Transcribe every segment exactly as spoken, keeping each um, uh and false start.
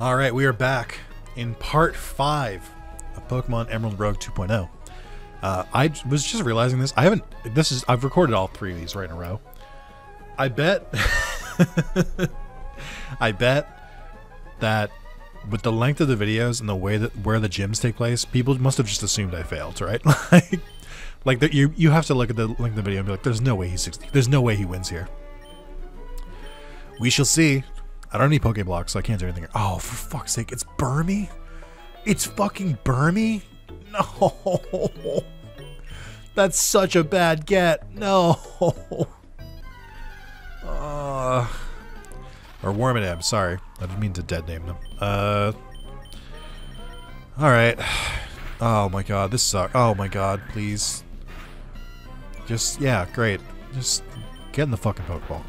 Alright, we are back in part five of Pokemon Emerald Rogue two point oh. Uh, I was just realizing this. I haven't... This is... I've recorded all three of these right in a row. I bet... I bet that with the length of the videos and the way that... where the gyms take place, people must have just assumed I failed, right? like... Like, the, you you have to look at the length of the video and be like, there's no way he's sixty. There's no way he wins here. We shall see. I don't need Pokeblocks, so I can't do anything. Oh, for fuck's sake, it's Burmy? It's fucking Burmy? No. That's such a bad get. No. Uh, or Wormadam, sorry. I didn't mean to dead name them. Uh, Alright. Oh my god, this sucks. Oh my god, please. Just, yeah, great. Just get in the fucking Pokeball.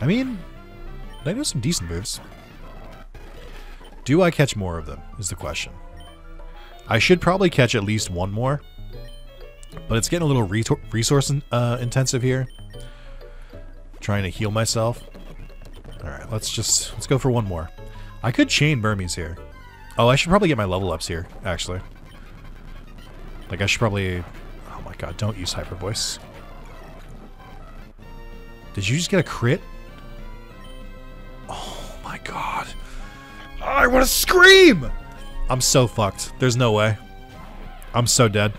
I mean, I know some decent moves. Do I catch more of them, is the question. I should probably catch at least one more, but it's getting a little re resource in, uh, intensive here. I'm trying to heal myself. Alright, let's just, let's go for one more. I could chain Burmies here. Oh, I should probably get my level ups here, actually. Like, I should probably... Oh my god, don't use Hyper Voice. Did you just get a crit? Oh my god. I want to scream! I'm so fucked. There's no way. I'm so dead.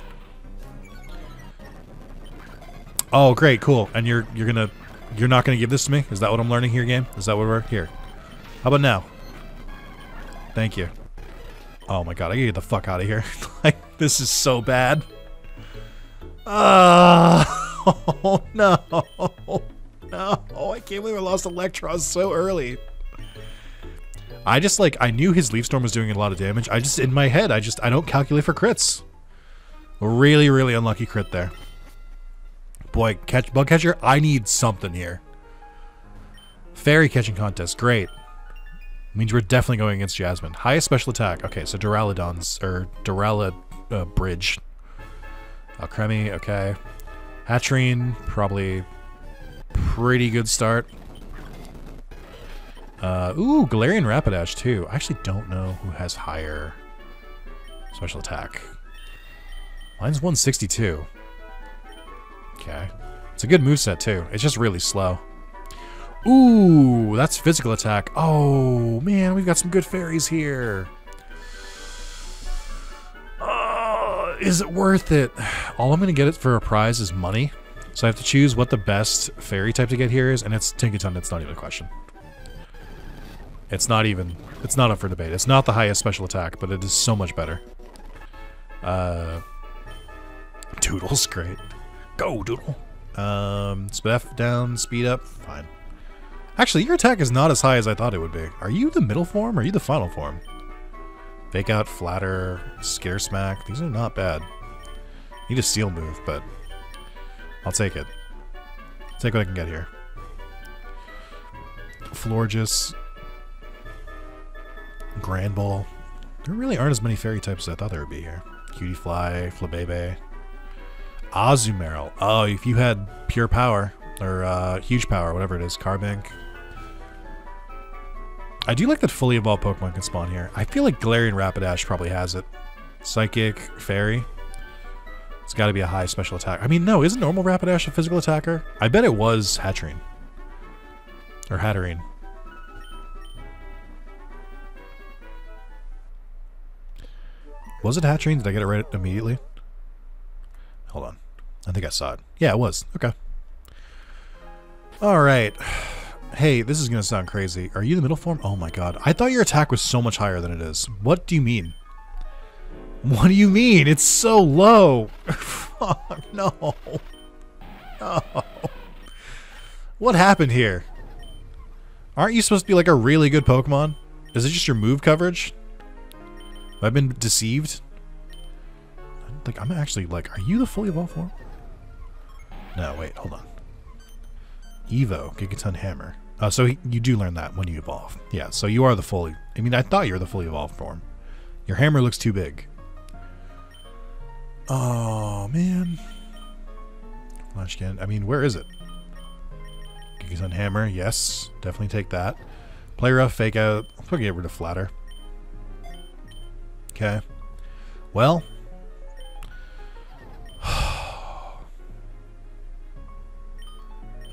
Oh, great, cool. And you're you're gonna you're not gonna give this to me? Is that what I'm learning here, game? Is that what we're here? How about now? Thank you. Oh my god, I gotta get the fuck out of here. Like, this is so bad. Uh, oh no. No. Oh, I can't believe I lost Electrons so early. I just, like, I knew his Leaf Storm was doing a lot of damage. I just, in my head, I just, I don't calculate for crits. Really, really unlucky crit there. Boy, catch, bug catcher, I need something here. Fairy catching contest, great. Means we're definitely going against Jasmine. Highest special attack. Okay, so Duraludon's, or Durala uh, Bridge. Alcremie, okay. Hatterene, probably pretty good start. Uh, ooh, Galarian Rapidash too. I actually don't know who has higher special attack. Mine's one sixty-two. Okay. It's a good moveset too. It's just really slow. Ooh, that's physical attack. Oh, man, we've got some good fairies here. Uh, is it worth it? All I'm going to get it for a prize is money. So I have to choose what the best fairy type to get here is, and it's Tinkaton. It's not even a question. It's not even, it's not up for debate. It's not the highest special attack, but it is so much better. Uh, Doodle's great. Go, Doodle. Um, spef down, speed up, fine. Actually, your attack is not as high as I thought it would be. Are you the middle form or are you the final form? Fake out, flatter, scare smack. These are not bad. Need a seal move, but I'll take it. I'll take what I can get here. Florges. Granbull. There really aren't as many fairy types as I thought there would be here. Cutiefly, Flabebe. Azumarill. Oh, if you had pure power, or uh, huge power, whatever it is, Carbank. I do like that fully evolved Pokemon can spawn here. I feel like Galarian Rapidash probably has it. Psychic, Fairy. It's got to be a high special attack. I mean, no, isn't normal Rapidash a physical attacker? I bet it was Hatterene. Or Hatterene. Was it Hatterene? Did I get it right immediately? Hold on. I think I saw it. Yeah, it was. Okay. Alright. Hey, this is going to sound crazy. Are you the middle form? Oh my god. I thought your attack was so much higher than it is. What do you mean? What do you mean? It's so low. Fuck. No. No. What happened here? Aren't you supposed to be like a really good Pokemon? Is it just your move coverage? Have I been deceived? Like, I'm actually like, are you the fully evolved form? No, wait, hold on. Evo, Gigaton Hammer. Uh, so he, you do learn that when you evolve. Yeah, so you are the fully... I mean, I thought you were the fully evolved form. Your hammer looks too big. Oh, man. Lunchkin. I mean, where is it? Gigaton Hammer, yes. Definitely take that. Play rough, fake out. We'll get rid of flatter. Okay. Well.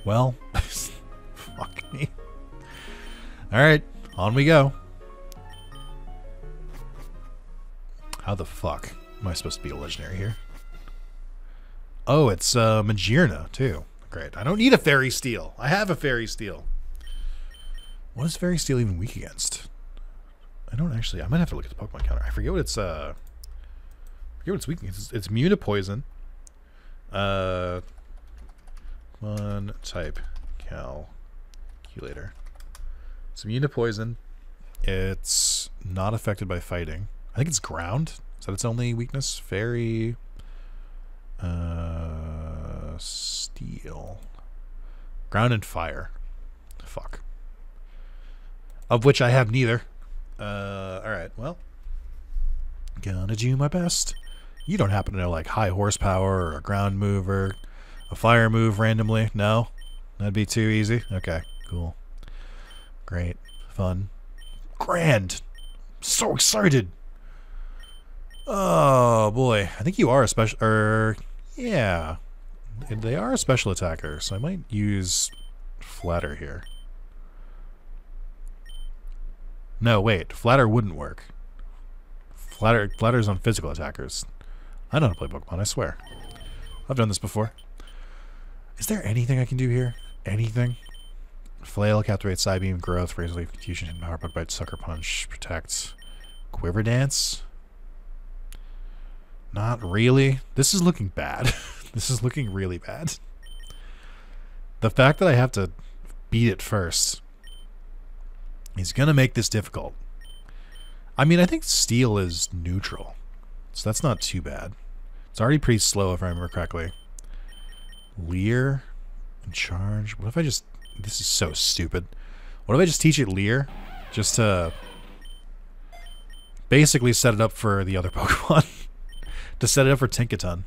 Well. Fuck me. Alright. On we go. How the fuck am I supposed to be a legendary here? Oh, it's uh, Magearna, too. Great. I don't need a Fairy Steel. I have a Fairy Steel. What is Fairy Steel even weak against? I don't actually... I might have to look at the Pokemon counter. I forget what it's... Uh, I forget what it's weak against. It's, it's immune to poison. Uh, one type. Calculator. It's immune to poison. It's not affected by fighting. I think it's ground. Is that its only weakness? Fairy... Uh, steel. Ground and fire. Fuck. Of which I have neither. Uh, alright, well. Gonna do my best. You don't happen to know, like, high horsepower or a ground move or a fire move randomly? No? That'd be too easy? Okay, cool. Great. Fun. Grand! So excited! Oh boy, I think you are a special. Er, yeah, they are a special attacker, so I might use flatter here. No, wait, flatter wouldn't work. Flatter, flatter's on physical attackers. I know how to play Pokemon. I swear, I've done this before. Is there anything I can do here? Anything? Flail, captivate, side beam, growth, razor leaf, confusion, hidden power, bite, sucker punch, protect, quiver dance. Not really. This is looking bad. This is looking really bad. The fact that I have to beat it first is going to make this difficult. I mean, I think steel is neutral, so that's not too bad. It's already pretty slow, if I remember correctly. Leer and charge. What if I just... This is so stupid. What if I just teach it Leer? Just to basically set it up for the other Pokemon. To set it up for Tinkaton.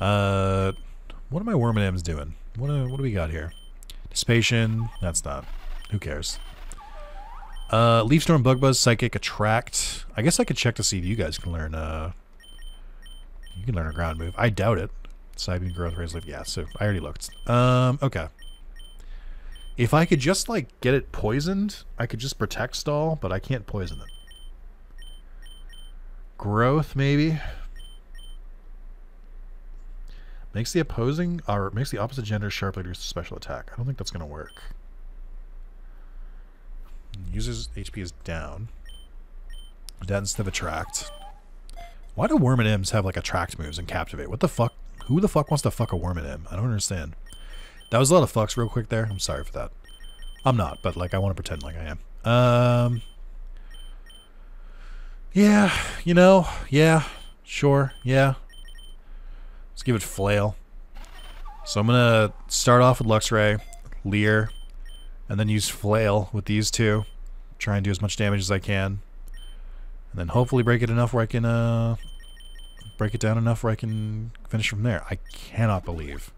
Uh, what are my Wormadams doing? What do, what do we got here? Dissipation. That's not. Who cares? Uh, Leaf Storm, Bug Buzz, Psychic, Attract. I guess I could check to see if you guys can learn. Uh, you can learn a ground move. I doubt it. Psybeam, Growth, Raise Leaf. Yeah, so I already looked. Um, okay. If I could just like get it poisoned, I could just protect stall, but I can't poison it. Growth maybe. Makes the opposing or makes the opposite gender sharply reduce special attack. I don't think that's gonna work. User's H P is down. That instead of attract. Why do Wormadams have like attract moves and captivate? What the fuck? Who the fuck wants to fuck a Wormadam? I don't understand. That was a lot of fucks real quick there. I'm sorry for that. I'm not, but like I want to pretend like I am. Um Yeah, you know, yeah, sure, yeah. Let's give it flail. So I'm gonna start off with Luxray, Leer, and then use flail with these two. Try and do as much damage as I can. And then hopefully break it enough where I can, uh, break it down enough where I can finish from there. I cannot believe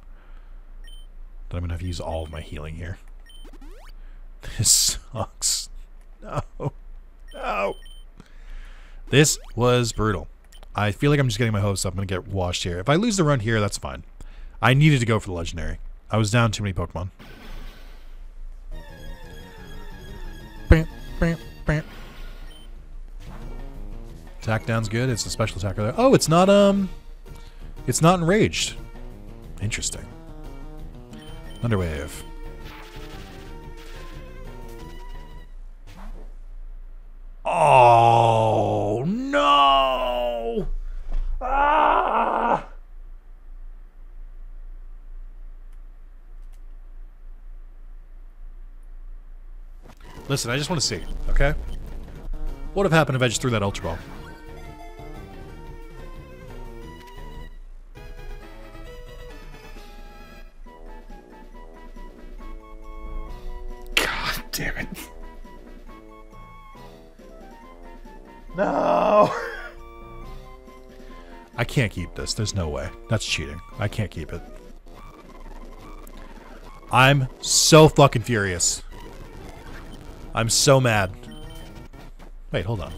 that I'm gonna have to use all of my healing here. This sucks. No. No. This was brutal. I feel like I'm just getting my hopes up. I'm going to get washed here. If I lose the run here, that's fine. I needed to go for the legendary. I was down too many Pokemon. Attack down's good. It's a special attacker there. Oh, it's not, um... It's not enraged. Interesting. Thunderwave. Oh no! Ah! Listen, I just want to see, okay? What would have happened if I just threw that Ultra Ball? God damn it. No! I can't keep this. There's no way. That's cheating. I can't keep it. I'm so fucking furious. I'm so mad. Wait, hold on.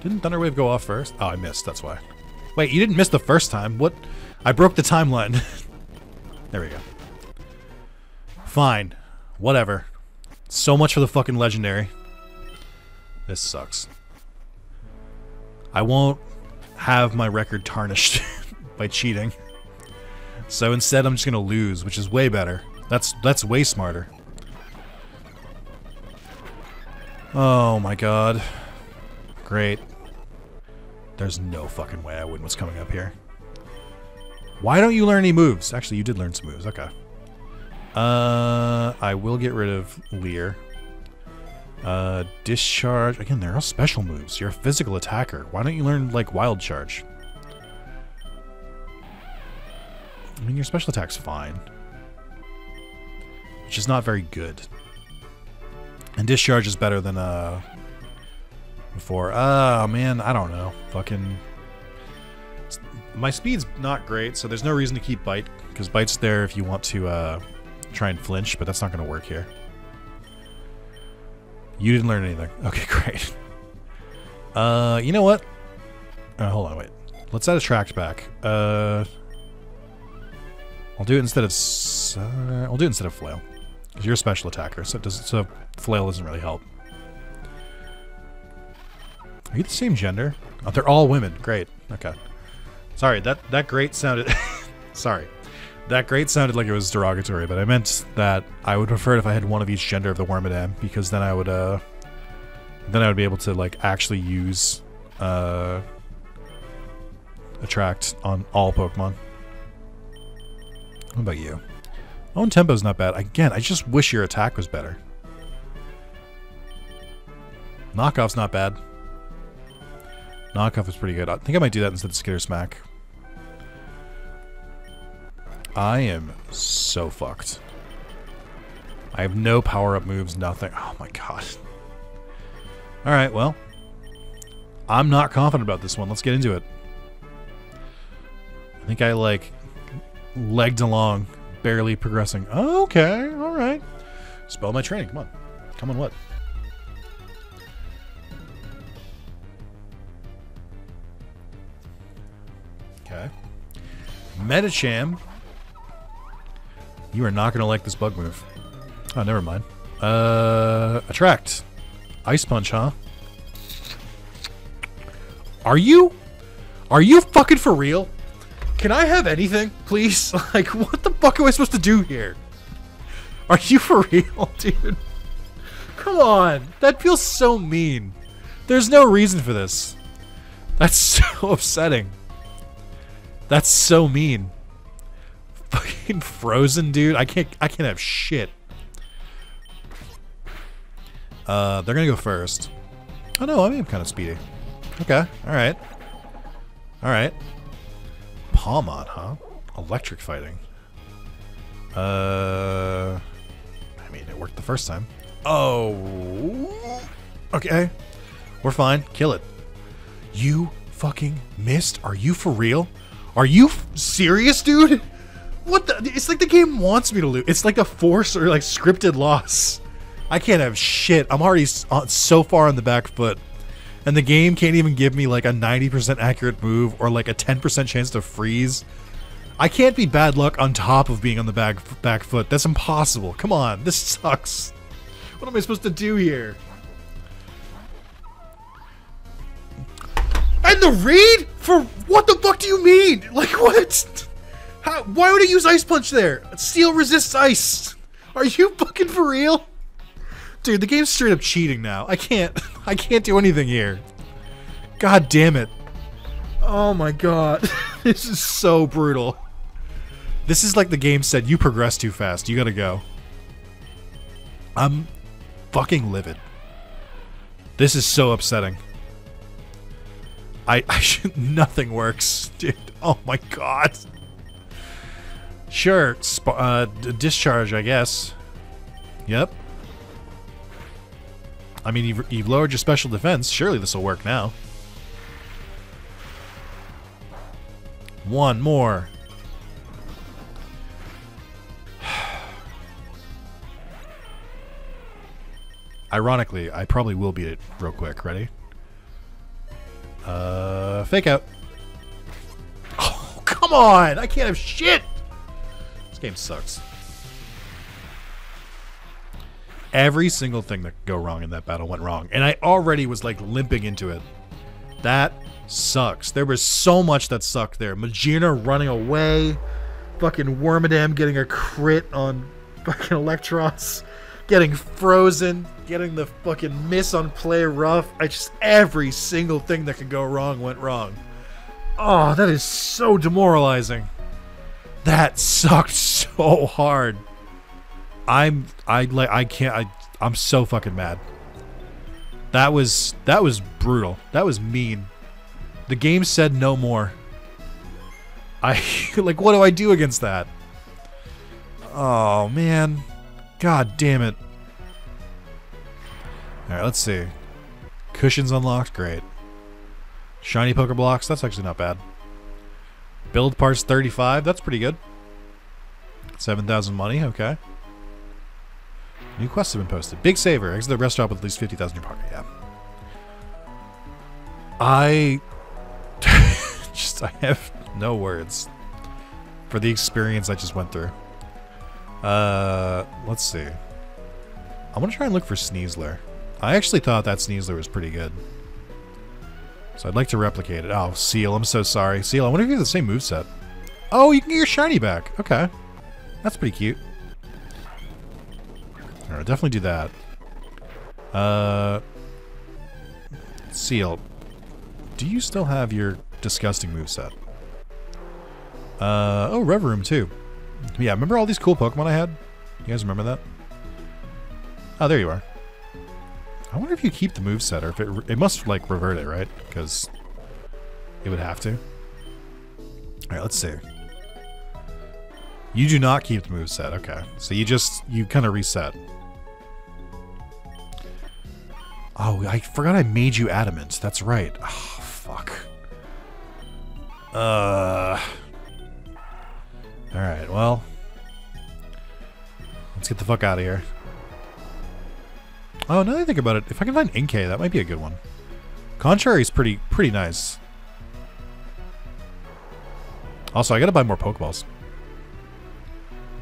Didn't Thunderwave go off first? Oh, I missed, that's why. Wait, you didn't miss the first time. What? I broke the timeline. There we go. Fine. Whatever. So much for the fucking legendary. This sucks. I won't have my record tarnished by cheating. So instead I'm just gonna lose, which is way better. That's that's way smarter. Oh my god. Great. There's no fucking way I win what's coming up here. Why don't you learn any moves? Actually, you did learn some moves. Okay. Uh, I will get rid of Leer. Uh, Discharge. Again, they're all special moves. You're a physical attacker. Why don't you learn, like, Wild Charge? I mean, your special attack's fine. Which is not very good. And Discharge is better than, uh... before. Ah, uh, man, I don't know. Fucking... My speed's not great, so there's no reason to keep Bite, because Bite's there if you want to, uh... try and flinch, but that's not going to work here. You didn't learn anything. Okay, great. Uh, you know what? Uh, hold on, wait. Let's add a tract back. Uh, I'll do it instead of. Uh, I'll do it instead of flail, because you're a special attacker, so it doesn't. So flail doesn't really help. Are you the same gender? Oh, they're all women. Great. Okay. Sorry that that great sounded. Sorry. That great sounded like it was derogatory, but I meant that I would prefer it if I had one of each gender of the Wormadam, because then I would, uh, then I would be able to, like, actually use, uh, attract on all Pokemon. What about you? Own tempo's not bad. Again, I just wish your attack was better. Knockoff's not bad. Knockoff is pretty good. I think I might do that instead of Skitter Smack. I am so fucked. I have no power-up moves, nothing. Oh my god. Alright, well. I'm not confident about this one. Let's get into it. I think I, like, legged along, barely progressing. Okay, alright. Spell my training, come on. Come on, what? Okay. Medicham. You are not going to like this bug move. Oh, never mind. Uh, attract. Ice punch, huh? Are you? Are you fucking for real? Can I have anything, please? Like, what the fuck am I supposed to do here? Are you for real, dude? Come on. That feels so mean. There's no reason for this. That's so upsetting. That's so mean. Fucking frozen, dude. I can't I can't have shit. Uh, they're gonna go first. Oh no, I am kind of speedy. Okay, alright. Alright. Palmon, huh? Electric fighting. Uh, I mean, it worked the first time. Oh, okay. We're fine. Kill it. You fucking missed? Are you for real? Are you f serious, dude? What the? It's like the game wants me to lose. It's like a force or like scripted loss. I can't have shit. I'm already so far on the back foot. And the game can't even give me like a ninety percent accurate move or like a ten percent chance to freeze. I can't be bad luck on top of being on the back, back foot. That's impossible. Come on. This sucks. What am I supposed to do here? And the read? For what the fuck do you mean? Like what? How, why would I use Ice Punch there? Steel resists ice. Are you fucking for real? Dude, the game's straight up cheating now. I can't. I can't do anything here. God damn it. Oh my god. This is so brutal. This is like the game said, you progress too fast. You gotta go. I'm fucking livid. This is so upsetting. I, I should... Nothing works, dude. Oh my god. Sure, sp uh, d discharge, I guess. Yep. I mean, you've, you've lowered your special defense. Surely this will work now. One more. Ironically, I probably will beat it real quick. Ready? Uh, fake out. Oh, come on! I can't have shit! This game sucks. Every single thing that could go wrong in that battle went wrong. And I already was, like, limping into it. That sucks. There was so much that sucked there. Magirna running away. Fucking Wormadam getting a crit on fucking Electrons. Getting frozen. Getting the fucking miss on play rough. I just... Every single thing that could go wrong went wrong. Oh, that is so demoralizing. That sucked so hard. I'm I like I can't I I'm so fucking mad. That was that was brutal. That was mean. The game said no more. I like what do I do against that? Oh man. God damn it. All right, let's see. Cushions unlocked, great. Shiny poker blocks, that's actually not bad. Build parts thirty-five, that's pretty good. seven thousand money, okay. New quests have been posted. Big saver. Exit the rest stop with at least fifty thousand in your pocket. Yeah. I... just, I have no words for the experience I just went through. Uh, let's see. I'm going to try and look for Sneasler. I actually thought that Sneasler was pretty good. So I'd like to replicate it. Oh, Seal. I'm so sorry. Seal, I wonder if you have the same moveset. Oh, you can get your shiny back. Okay. That's pretty cute. I'll definitely do that. Uh, Seal, do you still have your disgusting moveset? Uh, oh, Reverum too. Yeah, remember all these cool Pokemon I had? You guys remember that? Oh, there you are. I wonder if you keep the moveset or if it, it must like revert it, right? Because it would have to. All right, let's see. You do not keep the moveset. Okay, so you just, you kind of reset. Oh, I forgot I made you adamant. That's right. Oh, fuck. Uh. All right. Well, let's get the fuck out of here. Oh, now that I think about it, if I can find Inkay, that might be a good one. Contrary's pretty, pretty nice. Also, I gotta buy more Pokeballs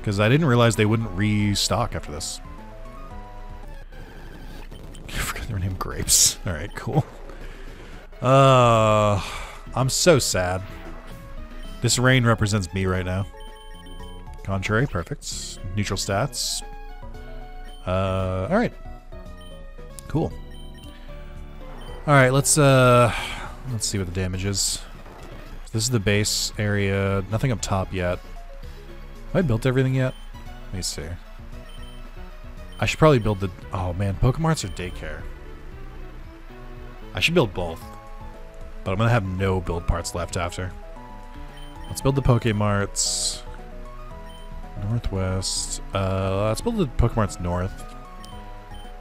because I didn't realize they wouldn't restock after this. I forgot they were named Grapes. All right, cool. Uh, I'm so sad. This rain represents me right now. Contrary, perfect. Neutral stats. Uh, all right. Cool. All right, let's uh, let's see what the damage is. This is the base area. Nothing up top yet. Have I built everything yet? Let me see. I should probably build the... Oh, man. Pokemarts or daycare? I should build both. But I'm going to have no build parts left after. Let's build the Pokemarts. Northwest. Uh, let's build the Pokemarts north.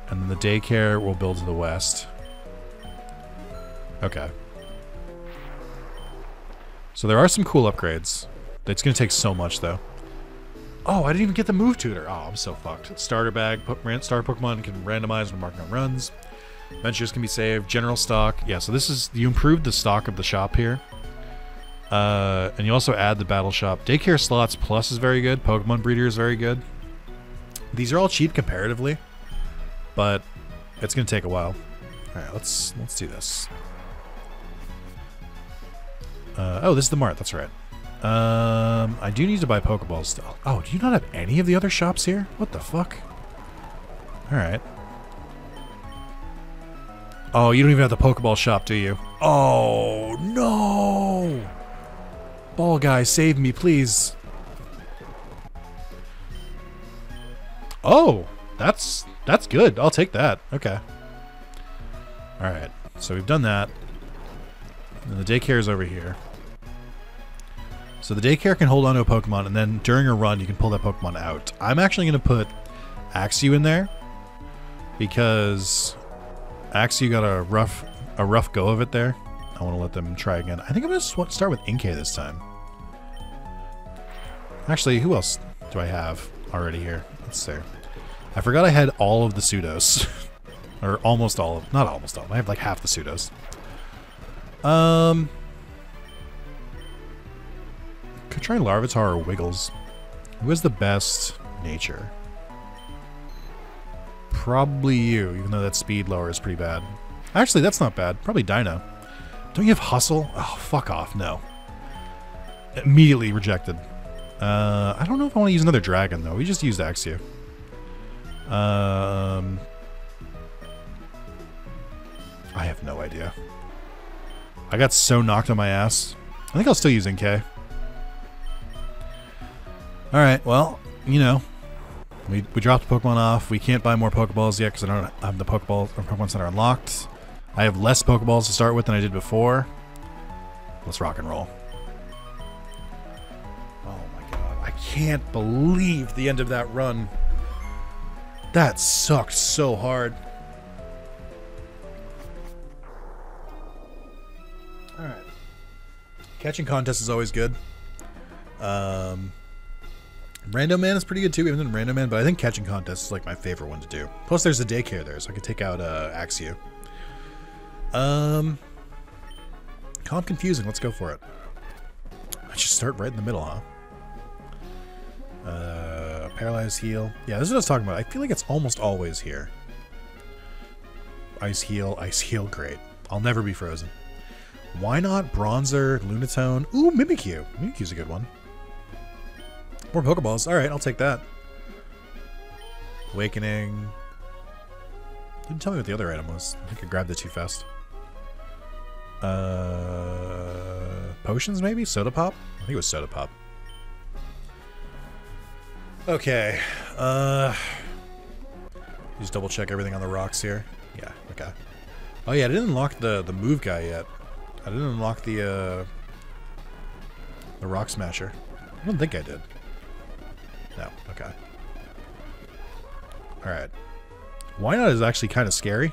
And then the daycare we'll build to the west. Okay. So there are some cool upgrades. It's going to take so much, though. Oh, I didn't even get the move tutor. Oh, I'm so fucked. Starter bag, starter Pokemon can randomize when marking on runs. Ventures can be saved. General stock. Yeah, so this is, you improved the stock of the shop here. Uh, and you also add the battle shop. Daycare slots plus is very good. Pokemon breeder is very good. These are all cheap comparatively, but it's going to take a while. All right, let's, let's do this. Uh, oh, this is the mart. That's right. Um, I do need to buy Pokeballs still. Oh, do you not have any of the other shops here? What the fuck? Alright. Oh, you don't even have the Pokeball shop, do you? Oh, no! Ball guy, save me, please. Oh, that's, that's good. I'll take that. Okay. Alright, so we've done that. And the daycare is over here. So the daycare can hold on to a Pokemon, and then during a run, you can pull that Pokemon out. I'm actually going to put Axew in there, because Axew got a rough a rough go of it there. I want to let them try again. I think I'm going to start with Inkay this time. Actually, who else do I have already here? Let's see. I forgot I had all of the pseudos. Or almost all of them. Not almost all of them. I have like half the pseudos. Um, could try Larvitar or Wiggles. Who has the best nature? Probably you, even though that speed lower is pretty bad. Actually, that's not bad. Probably Dino. Don't you have Hustle? Oh, fuck off. No. Immediately rejected. Uh, I don't know if I want to use another dragon, though. We just used Axew. Um, I have no idea. I got so knocked on my ass. I think I'll still use Inkay. Alright, well, you know. We, we dropped Pokemon off. We can't buy more Pokeballs yet because I don't have the Pokeball or Pokemon Center unlocked. I have less Pokeballs to start with than I did before. Let's rock and roll. Oh my god. I can't believe the end of that run. That sucked so hard. Alright. Catching contest is always good. Um... Random Man is pretty good too. We haven't done Random Man, but I think Catching Contest is like my favorite one to do. Plus there's a daycare there, so I could take out uh, Axew. Um, Calm Confusing, let's go for it. I should start right in the middle, huh? Uh, Paralyzed Heal. Yeah, this is what I was talking about. I feel like it's almost always here. Ice Heal, Ice Heal, great. I'll never be frozen. Wynot, Bronzer, Lunatone. Ooh, Mimikyu. Mimikyu's a good one. More Pokeballs. Alright, I'll take that. Awakening. Didn't tell me what the other item was. I think I grabbed it too fast. Uh, potions, maybe? Soda Pop? I think it was Soda Pop. Okay. Uh, just double check everything on the rocks here. Yeah, okay. Oh yeah, I didn't unlock the, the move guy yet. I didn't unlock the, uh, the Rock Smasher. I don't think I did. No, okay. Alright. Wynot is actually kind of scary.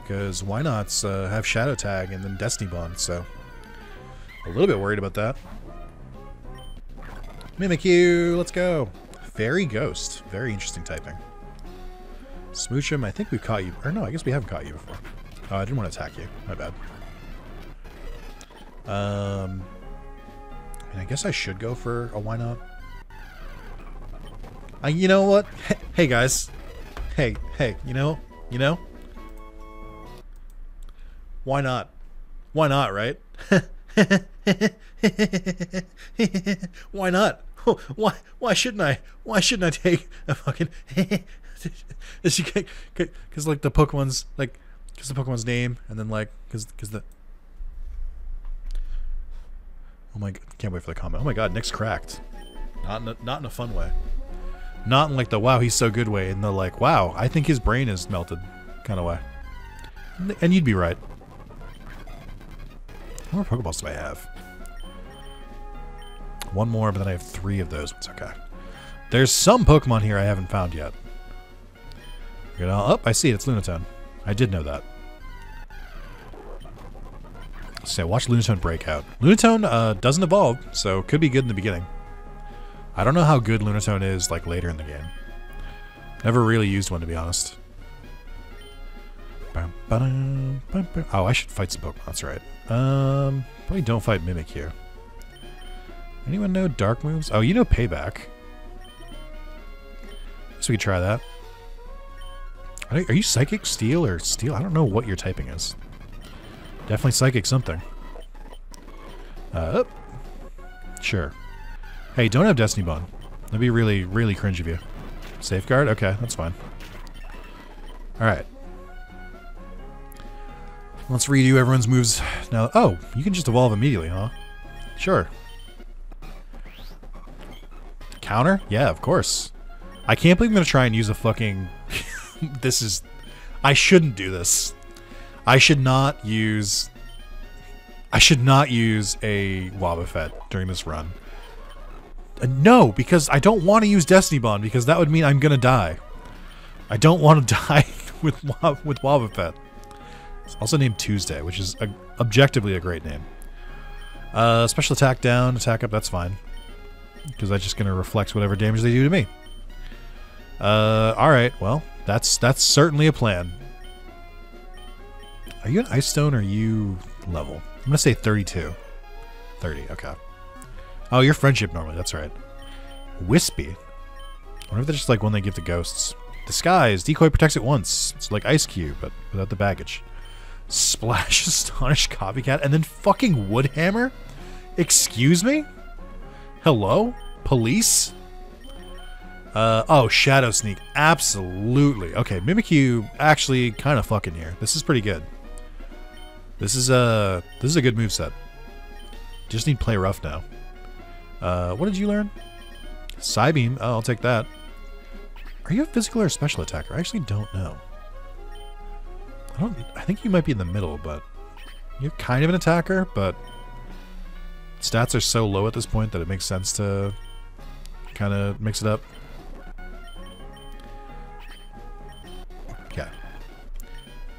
Because Wynot's uh, have Shadow Tag and then Destiny Bond, so... a little bit worried about that. Mimikyu, let's go! Fairy Ghost. Very interesting typing. Smoochum, I think we've caught you... or no, I guess we haven't caught you before. Oh, I didn't want to attack you. My bad. Um... And I guess I should go for a Wynot. Uh, you know what? Hey guys, hey, hey, you know, you know, why not? Why not, right? Why not? Oh, why? Why shouldn't I? Why shouldn't I take a fucking? Because like the Pokemon's like, because the Pokemon's name, and then like, because because the. Oh my! Can't wait for the comment. Oh my God! Nick's cracked. Not in a, not in a fun way. Not in like the wow he's so good way, in the like wow I think his brain is melted kind of way. And you'd be right. How many Pokeballs do I have? One more, but then I have three of those. It's okay. There's some Pokemon here I haven't found yet. You know, oh, I see it. It's Lunatone. I did know that. So watch Lunatone break out. Lunatone uh, doesn't evolve, so could be good in the beginning. I don't know how good Lunatone is, like, later in the game. Never really used one, to be honest. Oh, I should fight some Pokemon, that's right. Um, probably don't fight Mimikyu. Anyone know Dark Moves? Oh, you know Payback. So we could try that. Are you, are you Psychic, Steel, or Steel? I don't know what your typing is. Definitely Psychic something. Uh, oh. Sure. Hey, don't have Destiny Bond. That'd be really, really cringe of you. Safeguard? Okay, that's fine. Alright. Let's redo everyone's moves now. Oh, you can just evolve immediately, huh? Sure. Counter? Yeah, of course. I can't believe I'm going to try and use a fucking... this is... I shouldn't do this. I should not use... I should not use a Wobbuffet during this run. Uh, no, because I don't want to use Destiny Bond, because that would mean I'm gonna die. I don't want to die with Wob with Wobbuffet. It's also named Tuesday, which is a, objectively a great name. Uh, special attack down, attack up, that's fine. Because that's just gonna reflect whatever damage they do to me. Uh, alright, well, That's that's certainly a plan. Are you an Ice Stone or are you level? I'm gonna say thirty-two. thirty, okay. Oh, you're friendship normally, that's right. Wispy. I wonder if they're just like one they give to ghosts. Disguise. Decoy protects it once. It's like Ice Cube, but without the baggage. Splash, Astonish, Copycat, and then fucking Woodhammer? Excuse me? Hello? Police? Uh, oh, Shadow Sneak. Absolutely. Okay, Mimikyu actually kind of fucking here. This is pretty good. This is a, this is a good moveset. Just need play rough now. Uh, what did you learn? Psybeam. Oh, I'll take that. Are you a physical or a special attacker? I actually don't know. I don't. I think you might be in the middle, but you're kind of an attacker, but stats are so low at this point that it makes sense to kind of mix it up. Okay.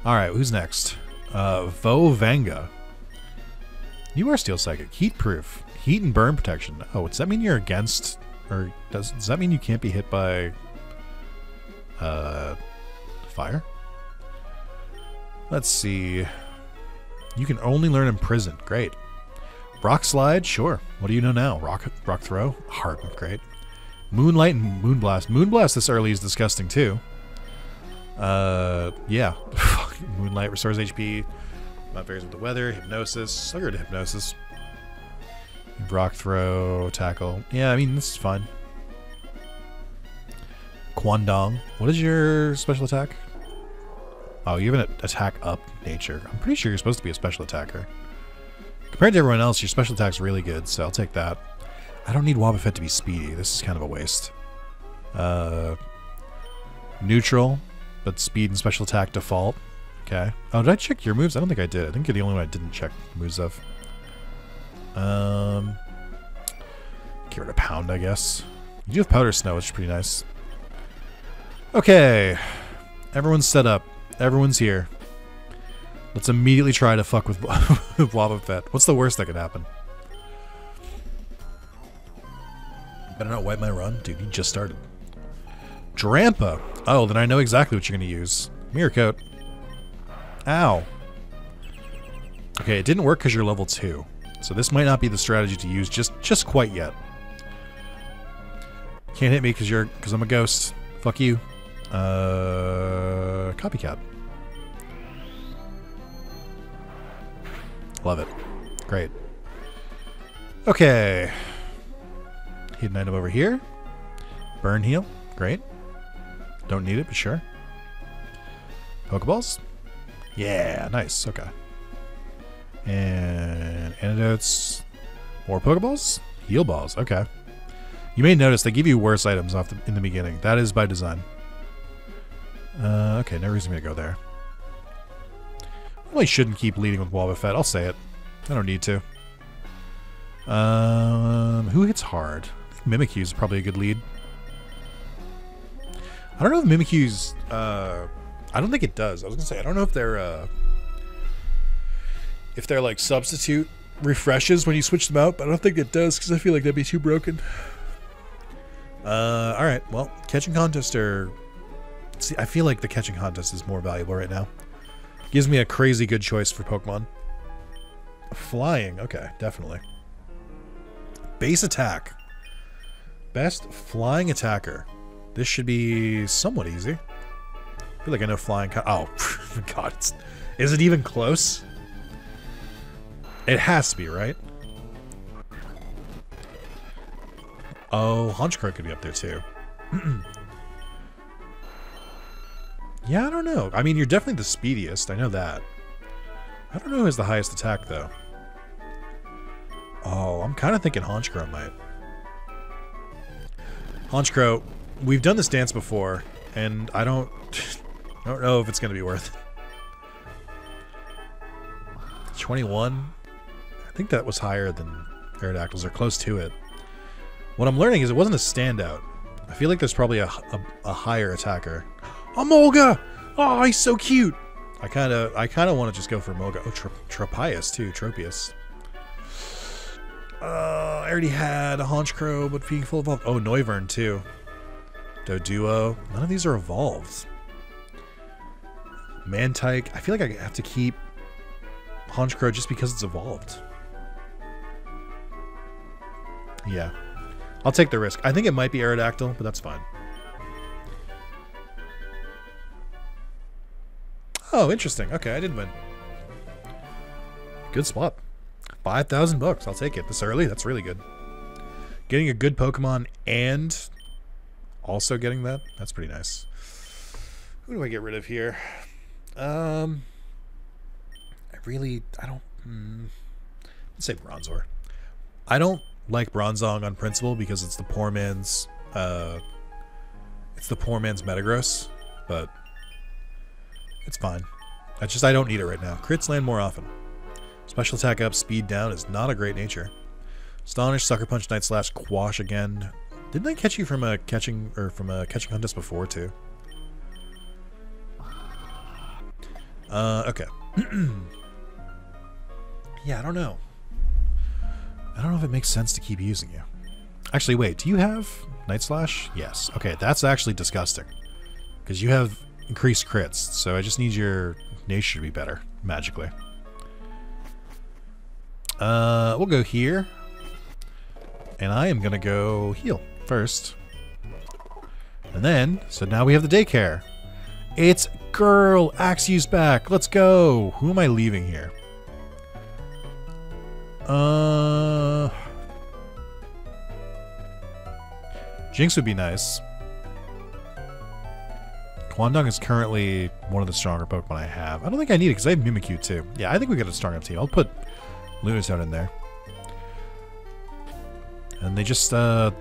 Alright, who's next? Uh, Vovanga. You are Steel Psychic. Heat proof. Heat and burn protection. Oh, does that mean you're against... Or does, does that mean you can't be hit by... Uh... Fire? Let's see... You can only learn in prison. Great. Rock slide? Sure. What do you know now? Rock, rock throw? Hard. Great. Moonlight and Moonblast. Moonblast this early is disgusting too. Uh, yeah. Moonlight restores H P. Not varies with the weather. Hypnosis. I'll get rid of hypnosis. Rock throw, tackle. Yeah, I mean, this is fine. Kwandong. What is your special attack? Oh, you have an attack up nature. I'm pretty sure you're supposed to be a special attacker. Compared to everyone else, your special attack's really good, so I'll take that. I don't need Wobbuffet to be speedy. This is kind of a waste. Uh, neutral. But speed and special attack default. Okay. Oh, did I check your moves? I don't think I did. I think you're the only one I didn't check moves of. Um, get rid of Pound, I guess. You do have Powder Snow, which is pretty nice. Okay. Everyone's set up. Everyone's here. Let's immediately try to fuck with Wobbuffet. What's the worst that could happen? Better not wipe my run? Dude, you just started. Drampa! Oh, then I know exactly what you're going to use. Mirror Coat. Ow. Okay, it didn't work because you're level two. So this might not be the strategy to use just just quite yet. Can't hit me because you're because I'm a ghost. Fuck you. Uh, copycat. Love it. Great. Okay. Hidden item over here. Burn heal. Great. Don't need it, but sure. Pokeballs? Yeah, nice. Okay. And antidotes. More Pokeballs? Heal balls. Okay. You may notice they give you worse items off the, in the beginning. That is by design. Uh, okay, no reason for me to go there. Probably shouldn't keep leading with Wobbuffet. I'll say it. I don't need to. Um, who hits hard? I think Mimikyu is probably a good lead. I don't know if Mimikyu's... Uh, I don't think it does. I was gonna say I don't know if they're uh, if they're like substitute refreshes when you switch them out, but I don't think it does because I feel like that'd be too broken. Uh, all right, well, catching contest or see, I feel like the catching contest is more valuable right now. Gives me a crazy good choice for Pokemon. Flying, okay, definitely. Base attack, best flying attacker. This should be somewhat easy. I feel like I know flying. Oh, God. It's, is it even close? It has to be, right? Oh, Honchkrow could be up there, too. Yeah, I don't know. I mean, you're definitely the speediest. I know that. I don't know who has the highest attack, though. Oh, I'm kind of thinking Honchkrow might. Honchkrow, we've done this dance before, and I don't... I don't know if it's going to be worth it. twenty-one? I think that was higher than Aerodactyls, or close to it. What I'm learning is it wasn't a standout. I feel like there's probably a, a, a higher attacker. Oh, Molga! Oh, he's so cute! I kind of I kind of want to just go for Molga. Oh, Trop Tropius, too. Tropius. Uh, I already had a Honchkrow, but being full evolved. Oh, Noivern, too. Doduo. None of these are evolved. Mantike. I feel like I have to keep Honchkrow just because it's evolved. Yeah. I'll take the risk. I think it might be Aerodactyl, but that's fine. Oh, interesting. Okay, I did win. Good swap. five thousand bucks. I'll take it. This early? That's really good. Getting a good Pokemon and also getting that? That's pretty nice. Who do I get rid of here? Um, I really... I don't... Mm, let's say Bronzor. I don't like Bronzong on principle because it's the poor man's... Uh, it's the poor man's Metagross, but... It's fine. That's just, I don't need it right now. Crits land more often. Special attack up, speed down is not a great nature. Astonish, Sucker Punch, Night Slash, Quash again. Didn't I catch you from a catching or from a catching contest before too? Uh, okay. Yeah, I don't know. I don't know if it makes sense to keep using you. Actually, wait. Do you have Night Slash? Yes. Okay, that's actually disgusting. Because you have increased crits, so I just need your nature to be better magically. Uh, we'll go here, and I am gonna go heal first, and then so now we have the daycare. It's girl. Axew's back. Let's go. Who am I leaving here? Uh, Jinx would be nice. Quandong is currently one of the stronger Pokemon I have. I don't think I need it because I have Mimikyu too. Yeah, I think we got a strong enough team. I'll put Lunatone in there. And they just, uh,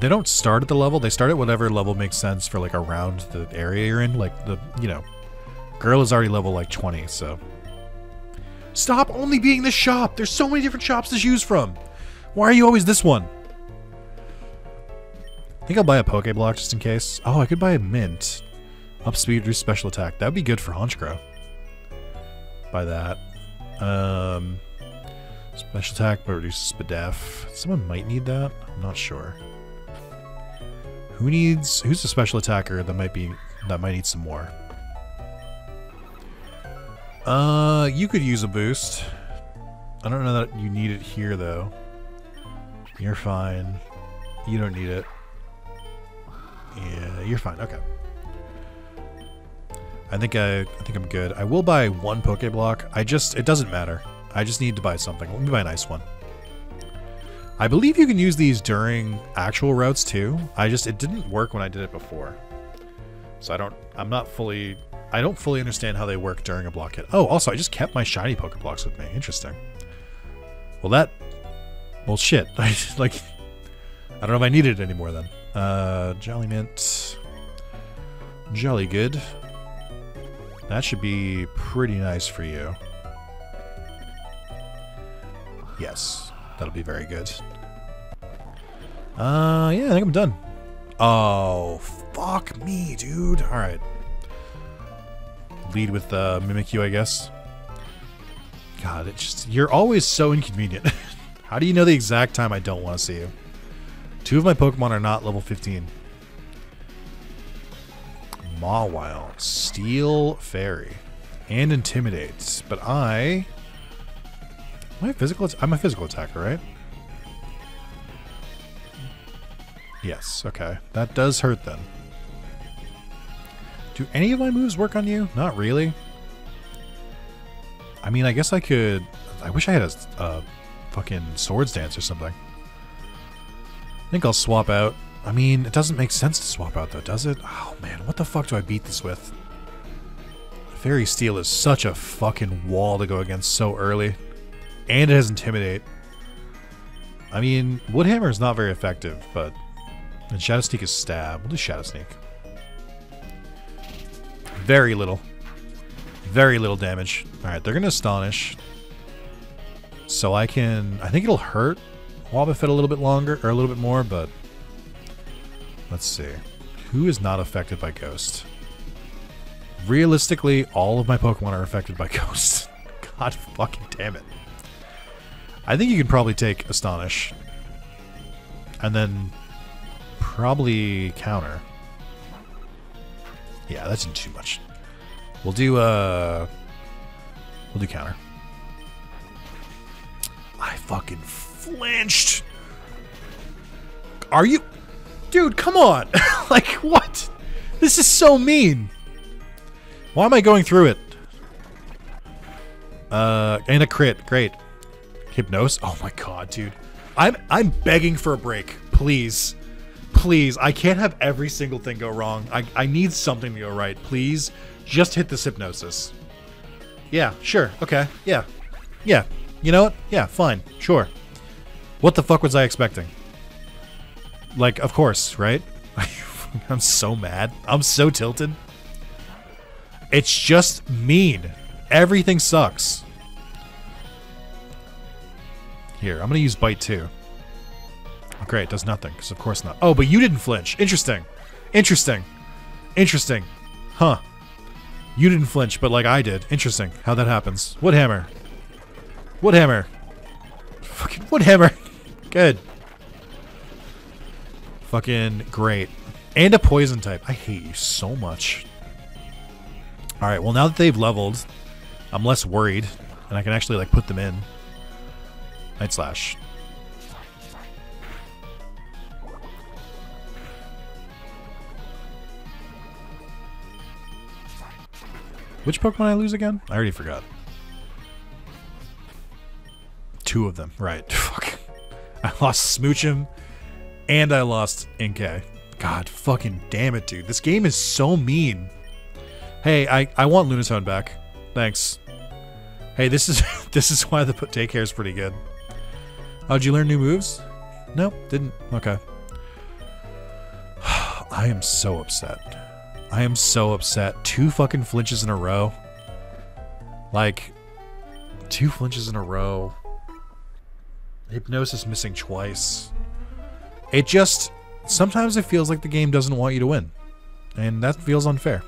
they don't start at the level. They start at whatever level makes sense for, like, around the area you're in. Like, the, you know, girl is already level, like, twenty, so. Stop only being this shop! There's so many different shops to choose from! Why are you always this one? I think I'll buy a Pokeblock just in case. Oh, I could buy a Mint. Up speed, reduce special attack. That would be good for Honchkrow. By that. Um, special attack, but reduces Spidef. Someone might need that. I'm not sure. Who needs... Who's the special attacker that might be... That might need some more? Uh, you could use a boost. I don't know that you need it here, though. You're fine. You don't need it. Yeah, you're fine. Okay. I think I, I think I'm good. I will buy one Pokeblock. I just, it doesn't matter. I just need to buy something. Let me buy a nice one. I believe you can use these during actual routes too. I just, it didn't work when I did it before. So I don't, I'm not fully, I don't fully understand how they work during a block hit. Oh, also I just kept my shiny Pokeblocks with me. Interesting. Well that, well shit. I like, I don't know if I needed it anymore then. Uh, Jolly Mint. Jolly good. That should be pretty nice for you. Yes, that'll be very good. Uh, yeah, I think I'm done. Oh, fuck me, dude. All right. Lead with uh, Mimikyu, I guess. God, it just, you're always so inconvenient. How do you know the exact time I don't want to see you? Two of my Pokemon are not level fifteen. Mawile, Steel Fairy, and Intimidates. But I, am I physical? I'm a physical attacker, right? Yes. Okay, that does hurt then. Do any of my moves work on you? Not really. I mean, I guess I could. I wish I had a uh, fucking Swords Dance or something. I think I'll swap out. I mean, it doesn't make sense to swap out, though, does it? Oh, man, what the fuck do I beat this with? Fairy Steel is such a fucking wall to go against so early. And it has Intimidate. I mean, Woodhammer is not very effective, but... And Shadow Sneak is Stab. We'll do Shadow Sneak. Very little. Very little damage. Alright, they're going to Astonish. So I can... I think it'll hurt Wobbuffet a little bit longer, or a little bit more, but... Let's see. Who is not affected by Ghost? Realistically, all of my Pokemon are affected by Ghost. God fucking damn it. I think you can probably take Astonish. And then probably counter. Yeah, that's too much. We'll do uh we'll do counter. I fucking flinched. Are you, dude? Come on. Like, what? This is so mean. Why am I going through it? Uh, and a crit. Great. Hypnose. Oh my god, dude. I'm I'm begging for a break. Please. Please. I can't have every single thing go wrong. I, I need something to go right. Please. Just hit this hypnosis. Yeah, sure. Okay. Yeah. Yeah. You know what? Yeah, fine. Sure. What the fuck was I expecting? Like, of course, right? I'm so mad. I'm so tilted. It's just mean. Everything sucks. Here, I'm going to use Bite too. Oh, great, it does nothing, because of course not. Oh, but you didn't flinch. Interesting. Interesting. Interesting. Huh. You didn't flinch, but like I did. Interesting how that happens. Woodhammer. Woodhammer. Fucking Woodhammer. Good. Fucking great. And a poison type. I hate you so much. Alright, well now that they've leveled, I'm less worried. And I can actually like put them in. Night Slash. Which Pokemon I lose again? I already forgot. Two of them. Right. Fuck. I lost Smoochum and I lost Inkay. God fucking damn it, dude. This game is so mean. Hey, I, I want Lunatone back. Thanks. Hey, this is this is why the take care is pretty good. Oh, did you learn new moves? No, didn't. Okay. I am so upset. I am so upset. Two fucking flinches in a row. Like, two flinches in a row. Hypnosis missing twice. It just, sometimes it feels like the game doesn't want you to win. And that feels unfair.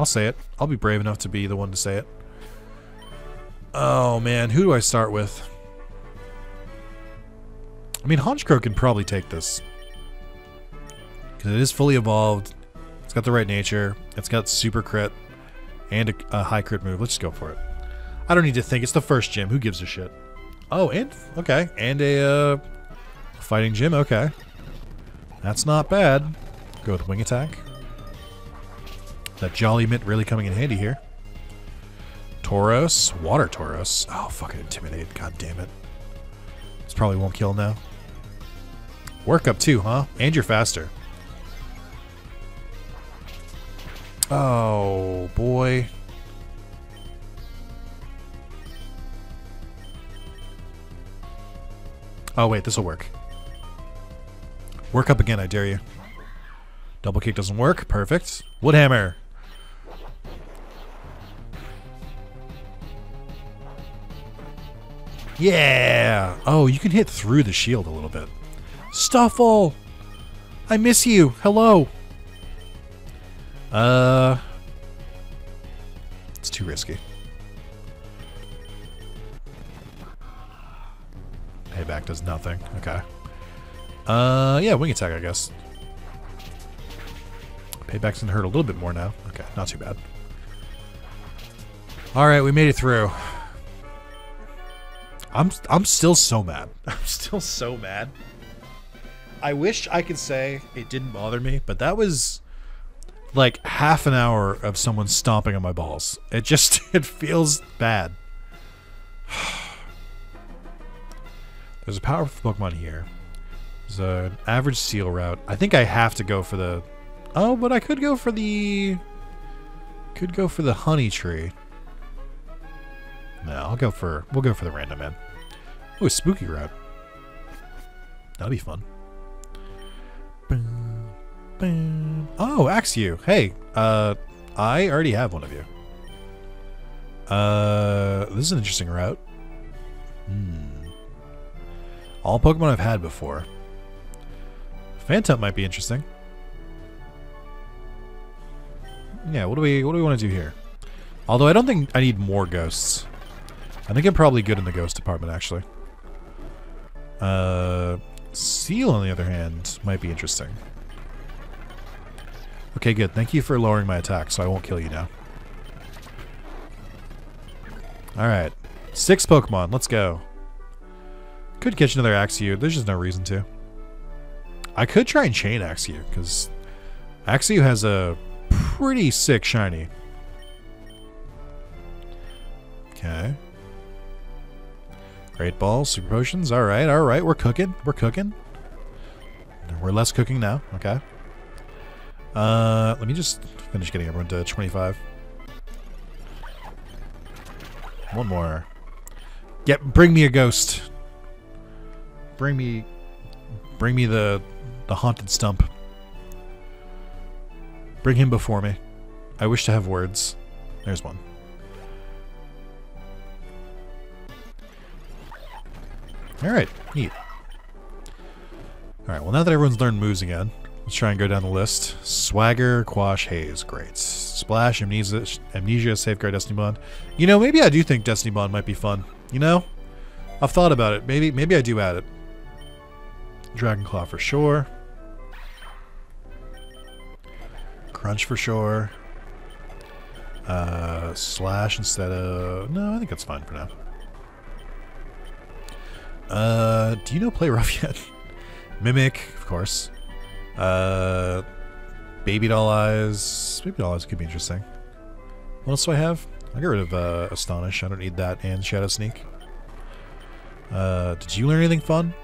I'll say it. I'll be brave enough to be the one to say it. Oh, man. Who do I start with? I mean, Honchkrow can probably take this. Because it is fully evolved. It's got the right nature. It's got super crit. And a, a high crit move. Let's just go for it. I don't need to think. It's the first gym. Who gives a shit? Oh, and... Okay. And a uh, fighting gym. Okay. That's not bad. Go with Wing Attack. That Jolly Mint really coming in handy here. Tauros. Water Tauros. Oh, fucking Intimidate. God damn it. Probably won't kill now. Work up too, huh? And you're faster. Oh boy. Oh wait, this will work. Work up again, I dare you. Double kick doesn't work. Perfect. Woodhammer. Yeah! Oh, you can hit through the shield a little bit. Stuffle! I miss you! Hello! Uh... It's too risky. Payback does nothing. Okay. Uh, yeah, Wing Attack, I guess. Payback's gonna hurt a little bit more now. Okay, not too bad. Alright, we made it through. I'm I'm still so mad. I'm still so mad. I wish I could say it didn't bother me, but that was like half an hour of someone stomping on my balls. It just it feels bad. There's a powerful Pokemon here. There's an average Seal route. I think I have to go for the Oh, but I could go for the could go for the honey tree. No, I'll go for we'll go for the random man. Ooh, a spooky route. That'll be fun. Boom, boom. Oh, Axew. Hey, uh, I already have one of you. Uh, this is an interesting route. Hmm. All Pokemon I've had before. Phantom might be interesting. Yeah. What do we What do we want to do here? Although I don't think I need more ghosts. I think I'm probably good in the ghost department, actually. Uh, Seal, on the other hand, might be interesting. Okay, good. Thank you for lowering my attack, so I won't kill you now. Alright. Six Pokemon. Let's go. Could catch another Axew. There's just no reason to. I could try and chain Axew, because Axew has a pretty sick shiny. Okay. Great Ball, Super Potions. Alright, alright. We're cooking. We're cooking. We're less cooking now. Okay. Uh, let me just finish getting everyone to twenty-five. One more. Get, bring me a ghost. Bring me, bring me the, the haunted stump. Bring him before me. I wish to have words. There's one. All right, neat. All right, well now that everyone's learned moves again, let's try and go down the list. Swagger, Quash, Haze, great. Splash, Amnesia, Amnesia, Safeguard, Destiny Bond. You know, maybe I do think Destiny Bond might be fun. You know, I've thought about it. Maybe, maybe I do add it. Dragon Claw for sure. Crunch for sure. Uh, slash instead of no, I think that's fine for now. Uh, do you know Play Rough yet? Mimic, of course. Uh, Baby Doll Eyes. Baby Doll Eyes could be interesting. What else do I have? I got rid of uh, Astonish. I don't need that. And Shadow Sneak. Uh, did you learn anything fun?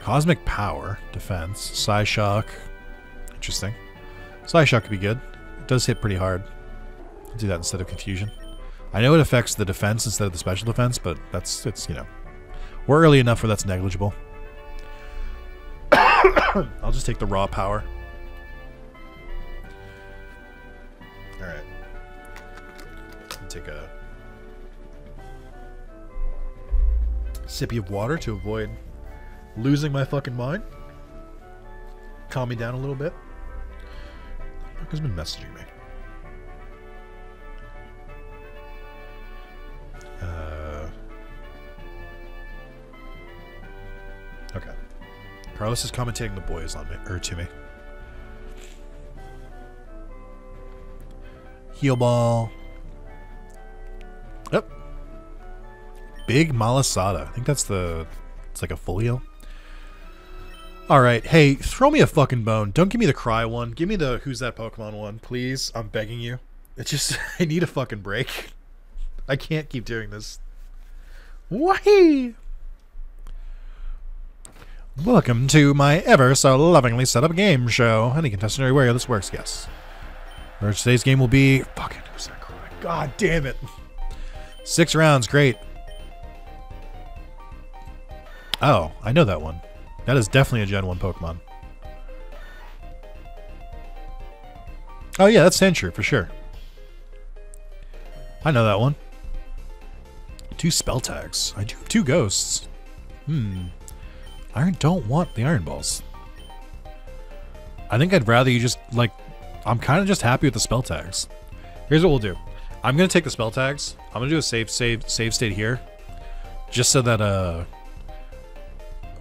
Cosmic Power, Defense, Psyshock. Interesting. Psyshock could be good. It does hit pretty hard. I'll do that instead of Confusion. I know it affects the defense instead of the special defense, but that's, it's, you know, we're early enough where that's negligible. I'll just take the raw power. Alright. Take a sippy of water to avoid losing my fucking mind. Calm me down a little bit. Mark has been messaging me. Uh, okay. Carlos is commentating the boys on me, or to me. Heal Ball. Yep. Big Malasada. I think that's the... It's like a full heal. Alright, hey, throw me a fucking bone. Don't give me the Cry one. Give me the Who's That Pokemon one, please. I'm begging you. It's just... I need a fucking break. I can't keep doing this. Why? Welcome to my ever so lovingly set up game show. Any contestant are aware this works, yes. Where today's game will be fucking Who's That Cry. God damn it. Six rounds, great. Oh, I know that one. That is definitely a Gen one Pokemon. Oh yeah, that's Sandshrew for sure. I know that one. Two spell tags. I do have two ghosts. Hmm. I don't want the Iron Balls. I think I'd rather you just, like, I'm kind of just happy with the spell tags. Here's what we'll do. I'm going to take the spell tags. I'm going to do a save, save, save state here. Just so that, uh...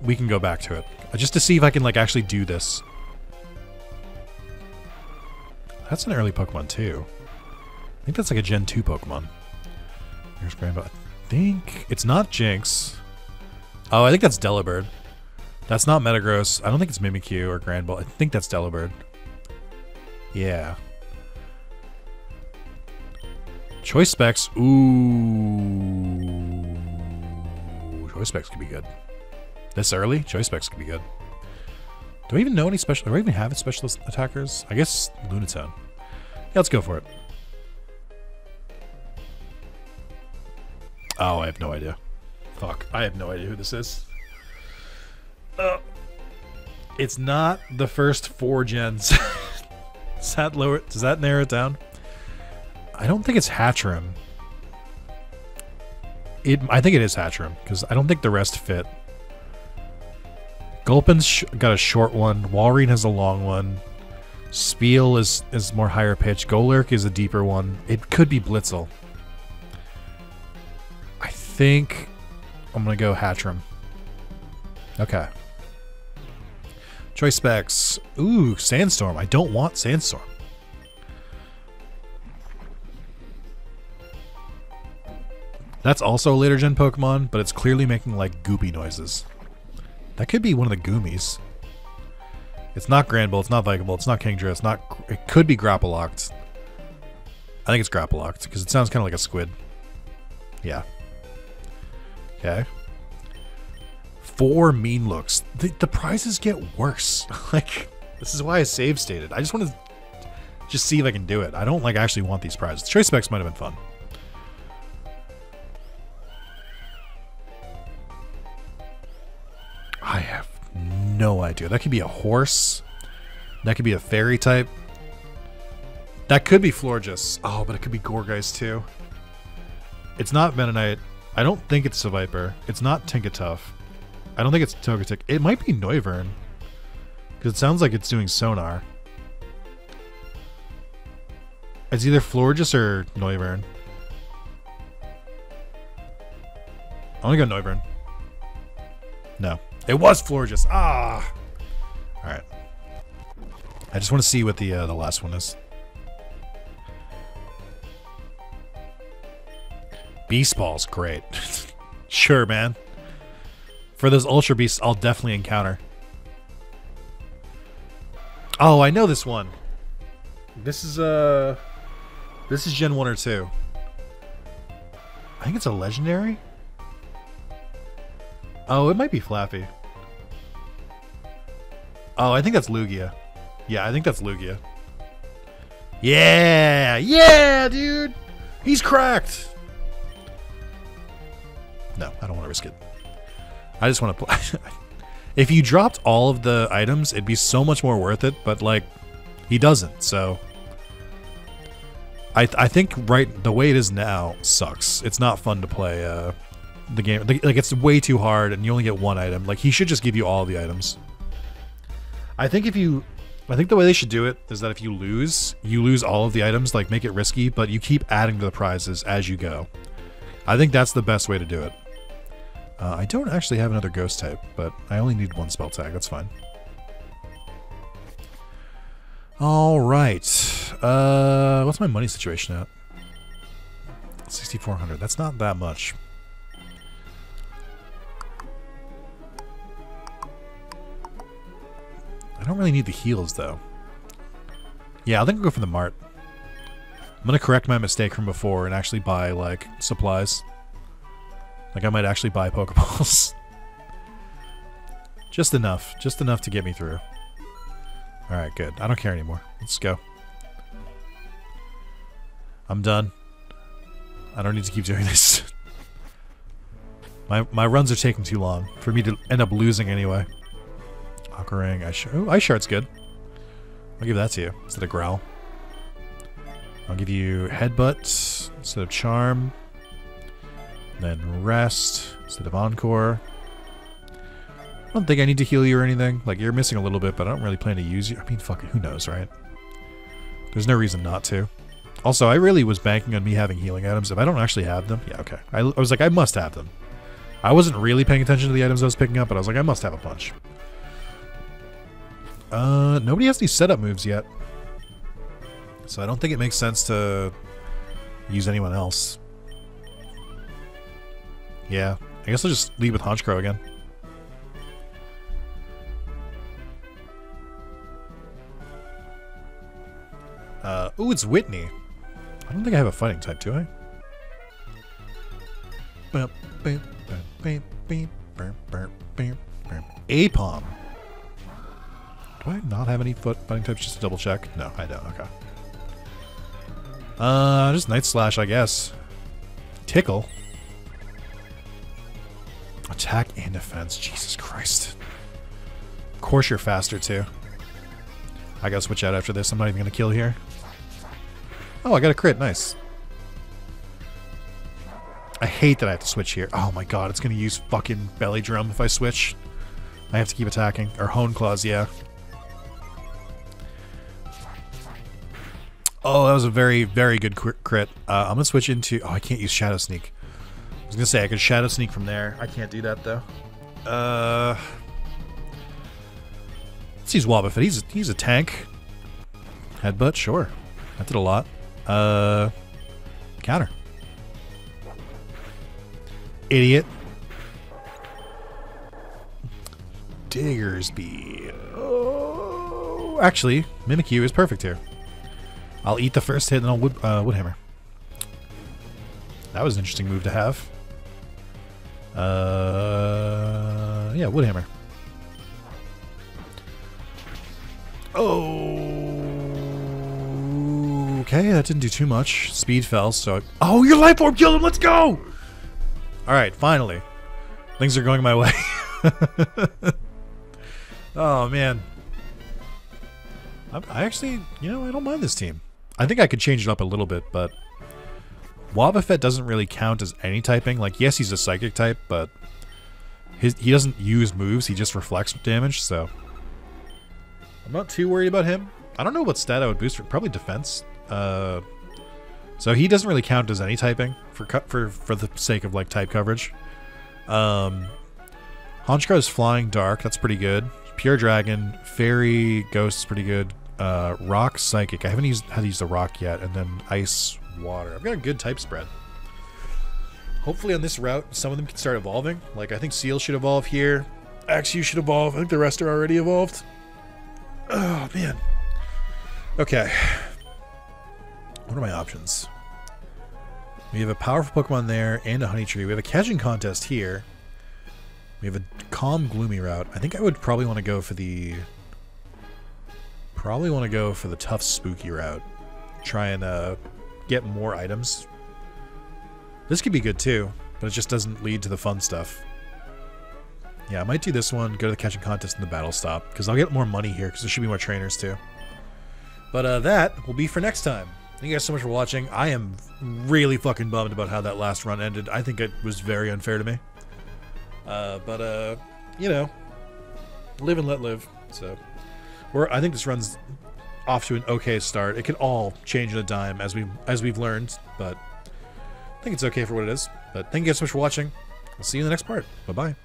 we can go back to it. Just to see if I can, like, actually do this. That's an early Pokemon, too. I think that's, like, a Gen two Pokemon. Here's Granbull. I think... It's not Jinx. Oh, I think that's Delibird. That's not Metagross. I don't think it's Mimikyu or Granbull. I think that's Delibird. Yeah. Choice Specs. Ooh. Choice Specs could be good. This early? Choice Specs could be good. Do I even know any special... Do I even have specialist attackers? I guess Lunatone. Yeah, let's go for it. Oh, I have no idea. Fuck. I have no idea who this is. Uh, it's not the first four gens. Does that lower... Does that narrow it down? I don't think it's Hatterene. It, I think it is Hatterene, because I don't think the rest fit. Gulpin's sh got a short one. Walrein has a long one. Spiel is, is more higher pitch. Golurk is a deeper one. It could be Blitzel. I think I'm going to go Hatterene. Okay. Choice Specs. Ooh, Sandstorm. I don't want Sandstorm. That's also a later gen Pokemon, but it's clearly making like goopy noises. That could be one of the Goomies. It's not Granbull, it's not Vikable, it's not Kingdra, it's not, it could be Grappalocked. I think it's Grappalocked because it sounds kind of like a squid. Yeah. Okay. Four mean looks. The, the prizes get worse. Like, this is why I save stated. I just want to just see if I can do it. I don't like actually want these prizes. Choice specs might have been fun. I have no idea. That could be a horse. That could be a fairy type. That could be Florges. Oh, but it could be Gorgeist too. It's not Venonite. I don't think it's Seviper. It's not Tinkaton. I don't think it's Togetic. It might be Noivern. Because it sounds like it's doing sonar. It's either Florges or Noivern. I want to go Noivern. No. It was Florges. Ah! Alright. I just want to see what the, uh, the last one is. Beast Ball's great. Sure, man. For those Ultra Beasts, I'll definitely encounter. Oh, I know this one. This is, uh... This is Gen one or two. I think it's a Legendary? Oh, it might be Flaffy. Oh, I think that's Lugia. Yeah, I think that's Lugia. Yeah! Yeah, dude! He's cracked! No, I don't want to risk it. I just want to play. If you dropped all of the items, it'd be so much more worth it, but like, he doesn't, so. I, th I think right, the way it is now sucks. It's not fun to play uh, the game. Like, it's way too hard and you only get one item. Like, he should just give you all the items. I think if you, I think the way they should do it is that if you lose, you lose all of the items, like make it risky, but you keep adding to the prizes as you go. I think that's the best way to do it. Uh, I don't actually have another ghost type, but I only need one spell tag. That's fine. All right. Uh, what's my money situation at? sixty-four hundred. That's not that much. I don't really need the heals, though. Yeah, I think I'll go for the Mart. I'm going to correct my mistake from before and actually buy, like, supplies. Like, I might actually buy Pokeballs. Just enough. Just enough to get me through. Alright, good. I don't care anymore. Let's go. I'm done. I don't need to keep doing this. my my runs are taking too long for me to end up losing anyway. Ocarang, Ice Shard. Oh, Ice Shard's good. I'll give that to you instead of Growl. I'll give you Headbutt instead of Charm. Then Rest instead of Encore. I don't think I need to heal you or anything. Like, you're missing a little bit, but I don't really plan to use you. I mean, fucking who knows, right? There's no reason not to. Also, I really was banking on me having healing items. If I don't actually have them, yeah, okay. I, I was like, I must have them. I wasn't really paying attention to the items I was picking up, but I was like, I must have a bunch. Uh, nobody has any setup moves yet. So I don't think it makes sense to use anyone else. Yeah, I guess I'll just leave with Honchkrow again. Uh, ooh, it's Whitney. I don't think I have a fighting type, do I? Apom. Do I not have any foot fighting types? Just to double check. No, I don't. Okay. Uh, just Night Slash, I guess. Tickle. Attack and defense. Jesus Christ. Of course you're faster, too. I gotta switch out after this. I'm not even gonna kill here. Oh, I got a crit. Nice. I hate that I have to switch here. Oh my god, it's gonna use fucking Belly Drum if I switch. I have to keep attacking. Or Hone Claws, yeah. Oh, that was a very, very good crit. Uh, I'm gonna switch into... Oh, I can't use Shadow Sneak. I was gonna say I could Shadow Sneak from there. I can't do that though. Uh, let's use Wobbuffet. He's a, he's a tank. Headbutt, sure. That did a lot. Uh, counter. Idiot. Diggersby. Oh, actually, Mimikyu is perfect here. I'll eat the first hit and I'll wood, uh, Woodhammer. That was an interesting move to have. Uh, yeah, Woodhammer. Oh, okay, that didn't do too much. Speed fell, so... Oh, your Life Orb killed him! Let's go! Alright, finally. Things are going my way. Oh, man. I, I actually, you know, I don't mind this team. I think I could change it up a little bit, but... Wobbuffet doesn't really count as any typing. Like, yes, he's a Psychic type, but... His, he doesn't use moves, he just reflects damage, so... I'm not too worried about him. I don't know what stat I would boost for. Probably defense. Uh, so he doesn't really count as any typing for co for for the sake of like type coverage. Um, Honchkrow is flying dark. That's pretty good. Pure dragon, fairy, ghost is pretty good. Uh, rock, psychic. I haven't used had to use the rock yet, and then ice, water. I've got a good type spread. Hopefully on this route, some of them can start evolving. Like I think Seal should evolve here. Axew should evolve. I think the rest are already evolved. Oh, man. Okay. What are my options? We have a powerful Pokemon there and a Honeytree. We have a catching contest here. We have a calm, gloomy route. I think I would probably want to go for the... Probably want to go for the tough, spooky route. Try and uh, get more items. This could be good, too, but it just doesn't lead to the fun stuff. Yeah, I might do this one, go to the catching contest and the battle stop, because I'll get more money here, because there should be more trainers, too. But uh, that will be for next time. Thank you guys so much for watching. I am really fucking bummed about how that last run ended. I think it was very unfair to me. Uh, but, uh, you know, live and let live. So, we're, I think this run's off to an okay start. It could all change in a dime, as, we, as we've learned, but I think it's okay for what it is. But thank you guys so much for watching. I'll see you in the next part. Bye-bye.